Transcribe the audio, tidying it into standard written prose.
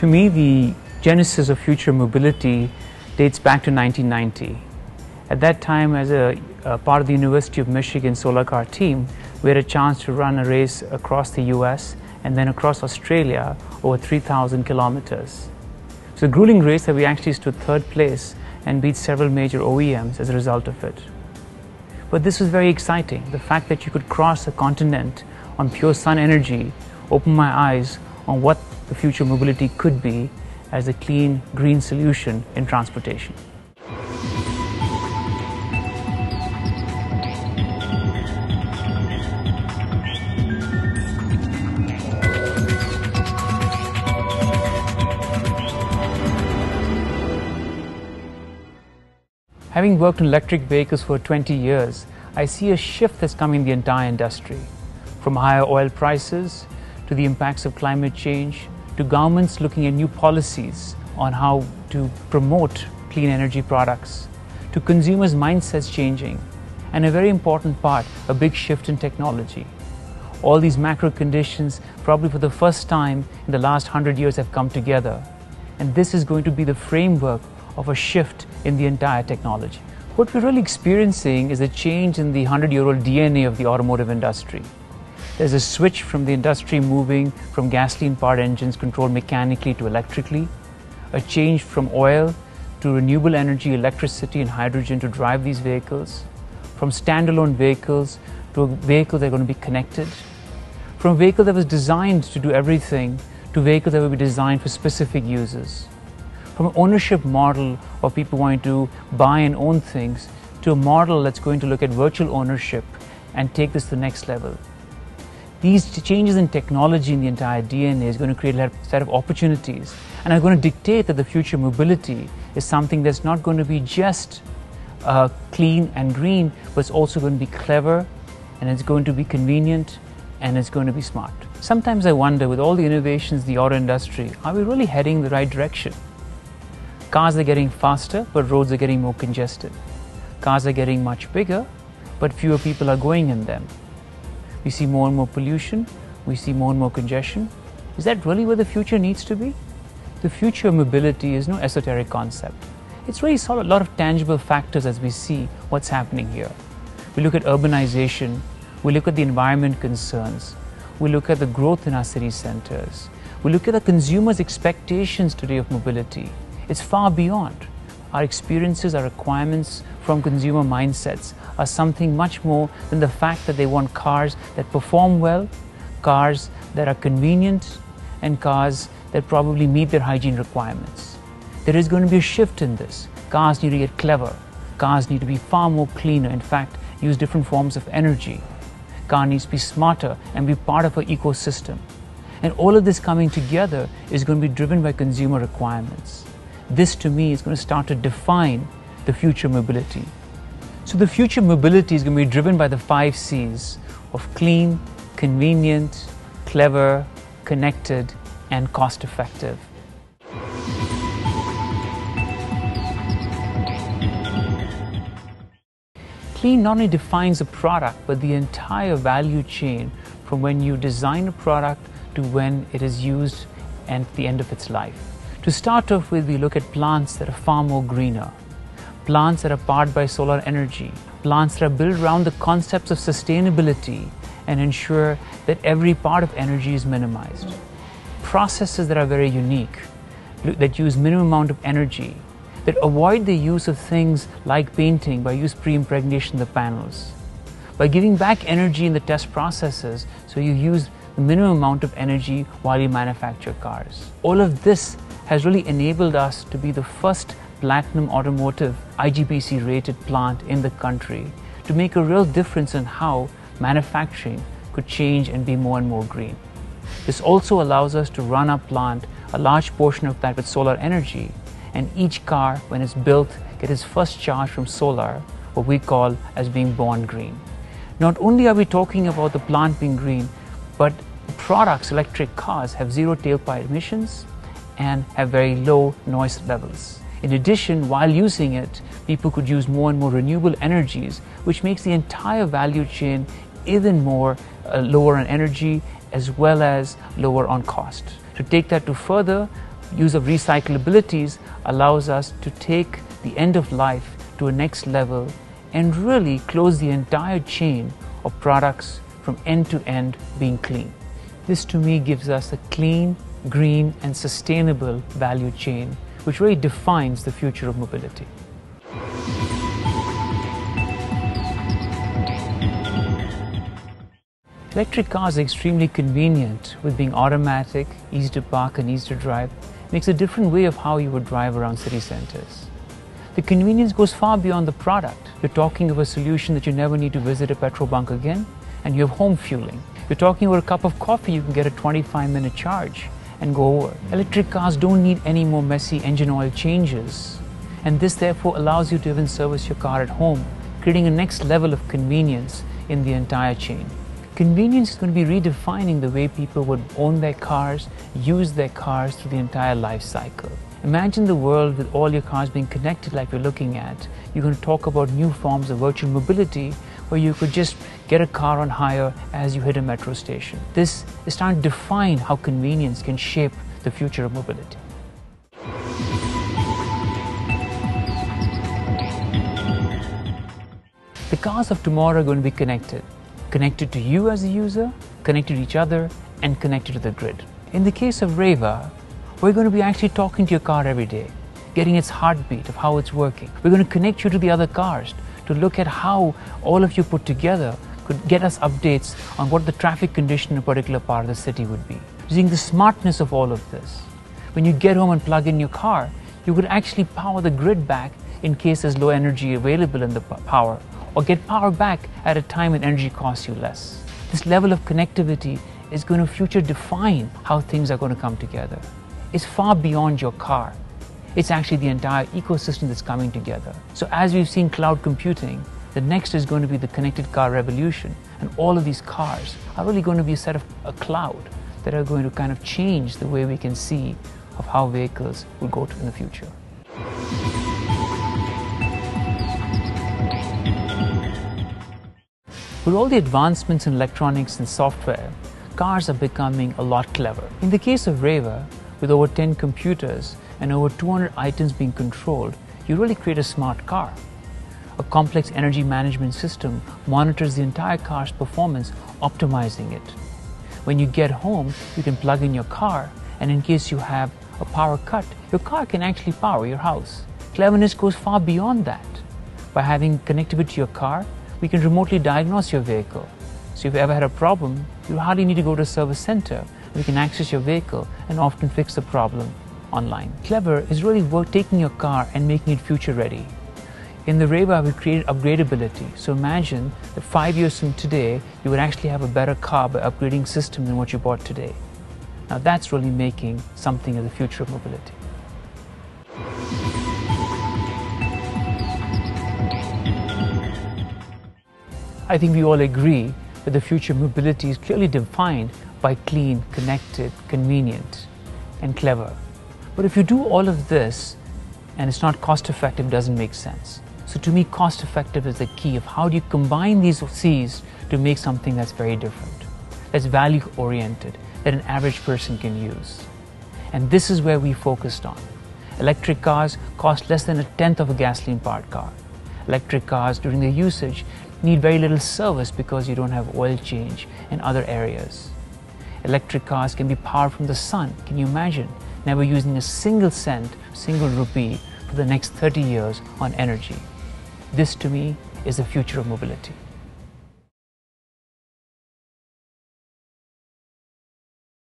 To me, the genesis of future mobility dates back to 1990. At that time, as a part of the University of Michigan solar car team, we had a chance to run a race across the US and then across Australia over 3,000 kilometers. It's a grueling race that we actually stood third place and beat several major OEMs as a result of it. But this was very exciting. The fact that you could cross a continent on pure sun energy opened my eyes on what the future mobility could be as a clean, green solution in transportation. Having worked on electric vehicles for 20 years, I see a shift that's coming in the entire industry. From higher oil prices, to the impacts of climate change, to governments looking at new policies on how to promote clean energy products, to consumers' mindsets changing, and a very important part, a big shift in technology. All these macro conditions, probably for the first time in the last 100 years, have come together. And this is going to be the framework of a shift in the entire technology. What we're really experiencing is a change in the 100-year-old DNA of the automotive industry. There's a switch from the industry moving from gasoline-powered engines controlled mechanically to electrically, a change from oil to renewable energy, electricity and hydrogen to drive these vehicles, from standalone vehicles to a vehicle that are going to be connected, from a vehicle that was designed to do everything to a vehicle that will be designed for specific uses. From an ownership model of people wanting to buy and own things to a model that's going to look at virtual ownership and take this to the next level. These changes in technology in the entire DNA is going to create a set of opportunities and are going to dictate that the future mobility is something that's not going to be just clean and green, but it's also going to be clever, and it's going to be convenient, and it's going to be smart. Sometimes I wonder, with all the innovations in the auto industry, are we really heading in the right direction? Cars are getting faster, but roads are getting more congested. Cars are getting much bigger, but fewer people are going in them. We see more and more pollution. We see more and more congestion. Is that really where the future needs to be? The future of mobility is no esoteric concept. It's really a lot of tangible factors as we see what's happening here. We look at urbanization. We look at the environment concerns. We look at the growth in our city centers. We look at the consumers' expectations today of mobility. It's far beyond. Our experiences, our requirements from consumer mindsets are something much more than the fact that they want cars that perform well, cars that are convenient, and cars that probably meet their hygiene requirements. There is going to be a shift in this. Cars need to get clever. Cars need to be far more cleaner, in fact, use different forms of energy. Car needs to be smarter and be part of our ecosystem. And all of this coming together is going to be driven by consumer requirements. This, to me, is going to start to define the future mobility. So the future mobility is going to be driven by the 5 C's of clean, convenient, clever, connected, and cost-effective. Clean not only defines a product, but the entire value chain from when you design a product to when it is used and the end of its life. To start off with, we look at plants that are far more greener, plants that are powered by solar energy, plants that are built around the concepts of sustainability and ensure that every part of energy is minimized. Processes that are very unique, that use minimum amount of energy, that avoid the use of things like painting by use pre-impregnation of the panels, by giving back energy in the test processes so you use the minimum amount of energy while you manufacture cars. All of this has really enabled us to be the first platinum automotive IGBC rated plant in the country to make a real difference in how manufacturing could change and be more and more green. This also allows us to run our plant, a large portion of that with solar energy, and each car, when it's built, gets its first charge from solar, what we call as being born green. Not only are we talking about the plant being green, but products, electric cars, have zero tailpipe emissions and have very low noise levels. In addition, while using it, people could use more and more renewable energies, which makes the entire value chain even more lower on energy as well as lower on cost. To take that to further, use of recyclabilities allows us to take the end of life to a next level and really close the entire chain of products from end to end being clean. This to me gives us a clean, green and sustainable value chain, which really defines the future of mobility. Electric cars are extremely convenient with being automatic, easy to park and easy to drive. It makes a different way of how you would drive around city centers. The convenience goes far beyond the product. You're talking of a solution that you never need to visit a petrol bunk again, and you have home fueling. You're talking about a cup of coffee, you can get a 25-minute charge and go over. Electric cars don't need any more messy engine oil changes, and this therefore allows you to even service your car at home, creating a next level of convenience in the entire chain. Convenience is going to be redefining the way people would own their cars, use their cars through the entire life cycle. Imagine the world with all your cars being connected like we're looking at. You're going to talk about new forms of virtual mobility where you could just get a car on hire as you hit a metro station. This is starting to define how convenience can shape the future of mobility. The cars of tomorrow are going to be connected. Connected to you as a user, connected to each other, and connected to the grid. In the case of REVA, we're going to be actually talking to your car every day, getting its heartbeat of how it's working. We're going to connect you to the other cars to look at how all of you put together could get us updates on what the traffic condition in a particular part of the city would be. Using the smartness of all of this, when you get home and plug in your car, you could actually power the grid back in case there's low energy available in the power, or get power back at a time when energy costs you less. This level of connectivity is going to future define how things are going to come together. It's far beyond your car. It's actually the entire ecosystem that's coming together. So as we've seen cloud computing, the next is going to be the connected car revolution, and all of these cars are really going to be a set of a cloud that are going to kind of change the way we can see of how vehicles will go in the future. With all the advancements in electronics and software, cars are becoming a lot clever. In the case of REVA, with over 10 computers and over 200 items being controlled, you really create a smart car. A complex energy management system monitors the entire car's performance, optimizing it. When you get home, you can plug in your car, and in case you have a power cut, your car can actually power your house. Cleverness goes far beyond that. By having connectivity to your car, we can remotely diagnose your vehicle. So if you ever had a problem, you hardly need to go to a service center. We can access your vehicle and often fix the problem online. Clever is really taking your car and making it future ready. In the REVA, we created upgradability. So imagine that 5 years from today, you would actually have a better car by upgrading system than what you bought today. Now that's really making something of the future of mobility. I think we all agree that the future of mobility is clearly defined by clean, connected, convenient, and clever. But if you do all of this and it's not cost effective, it doesn't make sense. So to me, cost effective is the key of how do you combine these C's to make something that's very different, that's value oriented, that an average person can use. And this is where we focused on. Electric cars cost less than a tenth of a gasoline powered car. Electric cars during their usage need very little service because you don't have oil change and other areas. Electric cars can be powered from the sun. Can you imagine? Never using a single cent, single rupee for the next 30 years on energy. This to me is the future of mobility.